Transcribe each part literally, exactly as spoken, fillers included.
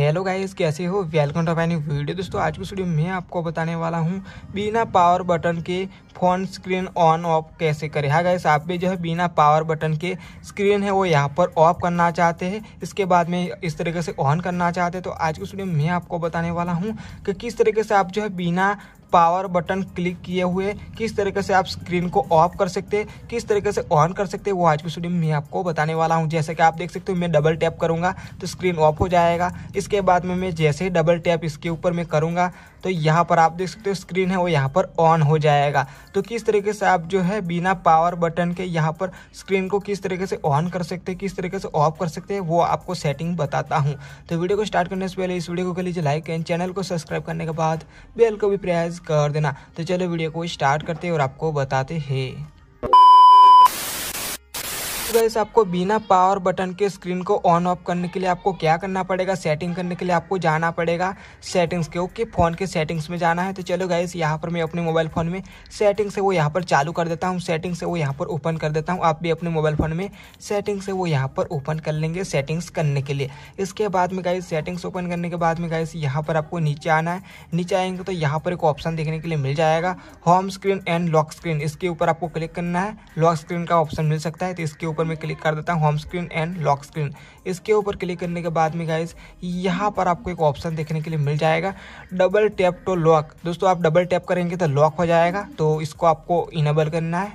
Hello guys, कैसे हो? Welcome to my new video. दोस्तों आज की वीडियो में आपको बताने वाला हूँ बिना पावर बटन के फ़ोन स्क्रीन ऑन ऑफ कैसे करें। हाँ गाइस, आप भी जो है बिना पावर बटन के स्क्रीन है वो यहाँ पर ऑफ करना चाहते हैं, इसके बाद में इस तरीके से ऑन करना चाहते हैं। तो आज की वीडियो में आपको बताने वाला हूँ कि किस तरीके से आप जो है बिना पावर बटन क्लिक किए हुए किस तरीके से आप स्क्रीन को ऑफ कर सकते हैं, किस तरीके से ऑन कर सकते हैं, वो आज की वीडियो में आपको बताने वाला हूं। जैसे कि आप देख सकते हो, मैं डबल टैप करूंगा तो स्क्रीन ऑफ हो जाएगा। इसके बाद में मैं जैसे ही डबल टैप इसके ऊपर मैं करूंगा तो यहाँ पर आप देख सकते हो स्क्रीन है वो यहाँ पर ऑन हो जाएगा। तो किस तरीके से आप जो है बिना पावर बटन के यहाँ पर स्क्रीन को किस तरीके से ऑन कर सकते हैं, किस तरीके से ऑफ कर सकते हैं, वो आपको सेटिंग बताता हूँ। तो वीडियो को स्टार्ट करने से पहले इस वीडियो को कर लीजिए लाइक एंड चैनल को सब्सक्राइब करने के बाद बेल को भी प्रेस कर देना। तो चलो वीडियो को स्टार्ट करते हैं और आपको बताते हैं। गाइस, आपको बिना पावर बटन के स्क्रीन को ऑन ऑफ करने के लिए आपको क्या करना पड़ेगा? सेटिंग करने के लिए आपको जाना पड़ेगा सेटिंग्स के, ओके फ़ोन के सेटिंग्स में जाना है। तो चलो गाइस, यहाँ पर मैं अपने मोबाइल फ़ोन में सेटिंग से वो यहाँ पर चालू कर देता हूँ, सेटिंग से वो यहाँ पर ओपन कर देता हूँ। आप भी अपने मोबाइल फ़ोन में सेटिंग से वो यहाँ पर ओपन कर लेंगे सेटिंग्स करने के लिए। इसके बाद में गाइस, सेटिंग्स ओपन करने के बाद में गाइस यहाँ पर आपको नीचे आना है। नीचे आएंगे तो यहाँ पर एक ऑप्शन देखने के लिए मिल जाएगा, home screen and lock screen. इसके ऊपर आपको क्लिक करना है, लॉक स्क्रीन का ऑप्शन मिल सकता है। तो इसके ऊपर मैं क्लिक कर देता हूं, home screen and lock screen. इसके ऊपर क्लिक करने के बाद में गाइस यहां पर आपको एक ऑप्शन देखने के लिए मिल जाएगा, डबल टैप टू लॉक। दोस्तों आप डबल टैप करेंगे तो लॉक हो जाएगा, तो इसको आपको इनेबल करना है,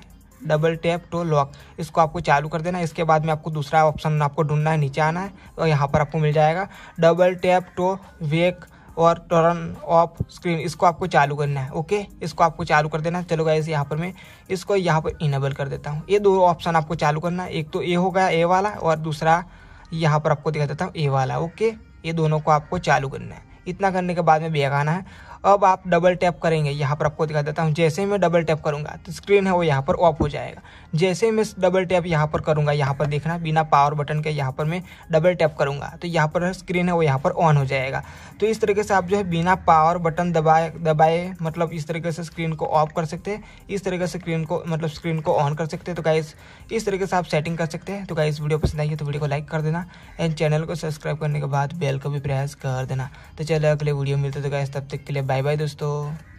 डबल टैप टू लॉक। इसको आपको चालू कर देना है। इसके बाद में आपको दूसरा ऑप्शन आपको ढूंढना है, नीचे आना है और यहाँ पर आपको मिल जाएगा डबल टैप टू वेक और टर्न ऑफ स्क्रीन। इसको आपको चालू करना है, ओके इसको आपको चालू कर देना है। चलो गाइस, यहाँ पर मैं इसको यहाँ पर इनेबल कर देता हूँ। ये दो ऑप्शन आपको चालू करना है, एक तो ये हो गया ए वाला और दूसरा यहाँ पर आपको दिखा देता हूँ ए वाला, ओके। ये दोनों को आपको चालू करना है। इतना करने के बाद में बैक आना है। अब आप डबल टैप करेंगे, यहाँ पर आपको दिखा देता हूँ। जैसे ही मैं डबल टैप करूँगा तो स्क्रीन है वो यहाँ पर ऑफ हो जाएगा। जैसे ही मैं डबल टैप यहाँ पर करूँगा, यहाँ पर देखना बिना पावर बटन के यहाँ पर मैं डबल टैप करूँगा तो यहाँ पर स्क्रीन है वो यहाँ पर ऑन हो जाएगा। तो इस तरीके से आप जो है बिना पावर बटन दबाए दबाए मतलब इस तरीके से स्क्रीन को ऑफ कर सकते हैं, इस तरीके से स्क्रीन को मतलब स्क्रीन को ऑन कर सकते हैं। तो गाइस इस तरीके से आप सेटिंग कर सकते हैं। तो गाइस वीडियो पसंद आई है तो वीडियो को लाइक कर देना एंड चैनल को सब्सक्राइब करने के बाद बेल को भी प्रेस कर देना। तो चलो अगले वीडियो मिलते, तो गाइस तब तक के लिए बाय बाय दोस्तों।